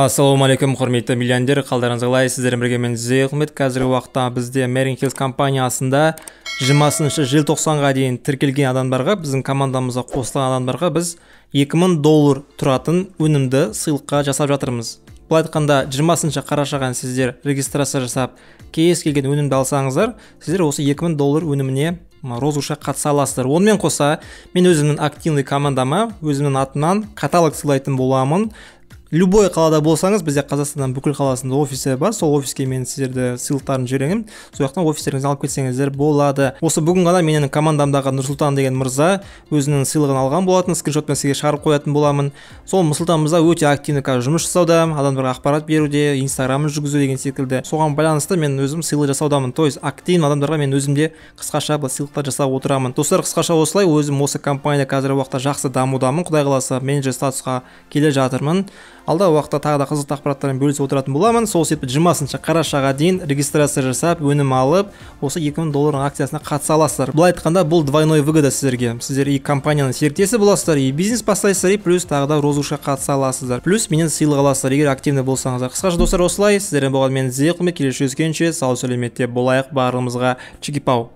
Ассаламу алейкум, құрметті миллиондер, қалдарыңызға лай, сіздермен бірге мен Зейхмет. Қазіргі уақытта бізде Marine Health компаниясында 20-шы желтоқсанға дейін тіркелген адамдарға, біздің командамызға қосылған адамдарға біз $2000 тұратын өнімді сыйлыққа жасап жатырмыз. Бұл айтқанда 20-шы қарашаға сіздер регистрация жасап, кез келген өнімді алсаңыздар, сіздер осы $2000 өніміне розыгрышқа қатыса аласыздар. Онымен қоса, мен өзімнің активный командама, өзімнің атынан каталог сыйлайтын боламын. Любой қалада болсаңыз, бізде Қазақстанның бүкіл қаласында офисі бар, сол офиске мен сіздерді сыйлықтарын жіберемін, сол жақтан офистеріңізді алып кетсеңіздер болады. Осы бүгін ғана менің командамдағы Нұрсұлтан деген мырза өзінің сыйлығын алған болатын, скриншотпен сізге шығарып қоятын боламын. Сол Нұрсұлтан мырза өте активный жұмыс жасауда, адамдарға ақпарат беруде, Инстаграмын жүргізу деген секілді. Соған байланысты мен өзім сыйлық жасаудамын, то есть активный адамдарға мен өзімде қысқаша сыйлықтар жасап отырамын. Достар, қысқаша осылай өзім осы компания қазіргі уақытта жақсы дамудамын, Құдай қаласа менеджер статусқа келе жатырмын. Алдағы уақытта тағы да қызықты ақпараттармен бөлісіп отыратын боламын. Сол себепті 20-шы қарашаға дейін регистрация жасап, өнім алып, осы $2000 акциясына қатыса аласыздар. Бұл айтқанда бұл двойной выгода сіздерге. Сіздер и компанияның серіктесі боласыздар, и бизнес бастайсыздар, и плюс тағы да розыгрышқа қатыса аласыздар. Плюс менен сыйлық аласыздар, егер активный болсаңыздар. Қысқаша достар осылай, сіздермен болған мен Зейхмет, келесі жүздескенше сау-сәлеметте болайық, барлығымызға чики-пау.